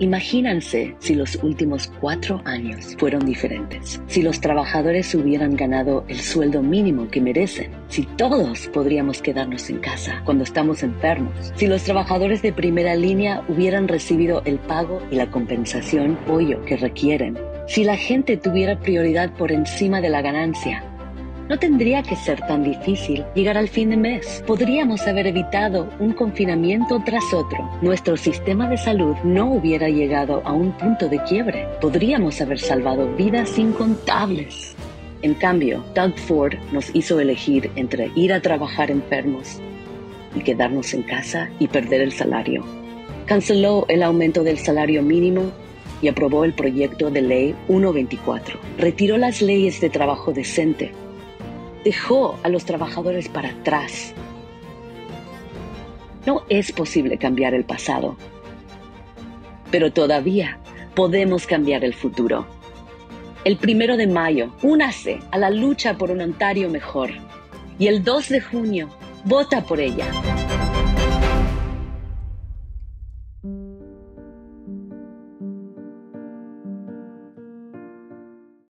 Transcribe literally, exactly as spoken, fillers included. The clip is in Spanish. Imagínense si los últimos cuatro años fueron diferentes, si los trabajadores hubieran ganado el sueldo mínimo que merecen, si todos podríamos quedarnos en casa cuando estamos enfermos, si los trabajadores de primera línea hubieran recibido el pago y la compensación hoyo que requieren, si la gente tuviera prioridad por encima de la ganancia. No tendría que ser tan difícil llegar al fin de mes. Podríamos haber evitado un confinamiento tras otro. Nuestro sistema de salud no hubiera llegado a un punto de quiebre. Podríamos haber salvado vidas incontables. En cambio, Doug Ford nos hizo elegir entre ir a trabajar enfermos y quedarnos en casa y perder el salario. Canceló el aumento del salario mínimo y aprobó el proyecto de ley uno veinticuatro. Retiró las leyes de trabajo decente. Dejó a los trabajadores para atrás. No es posible cambiar el pasado, pero todavía podemos cambiar el futuro. El primero de mayo, únase a la lucha por un Ontario mejor. Y el dos de junio, vota por ella.